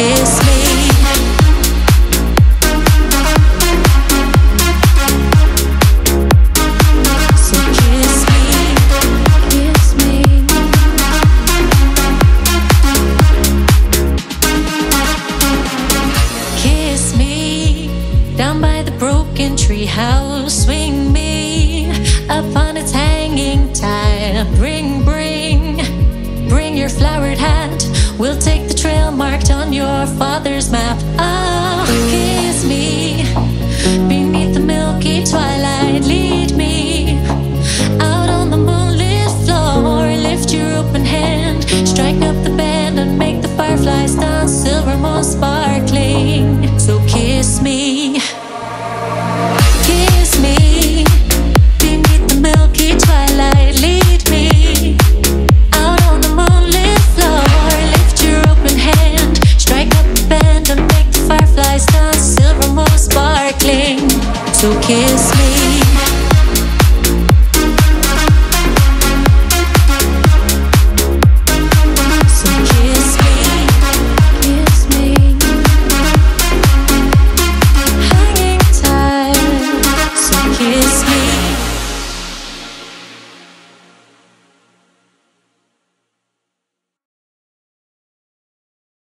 kiss me. Treehouse, swing me upon its hanging tide. Bring your flowered hat. We'll take the trail marked on your father's map. Oh, kiss me beneath the milky twilight. Lead me out on the moonlit floor. Lift your open hand, strike up the band, and make the fireflies dance, silver moon sparkling. So kiss me. So kiss me.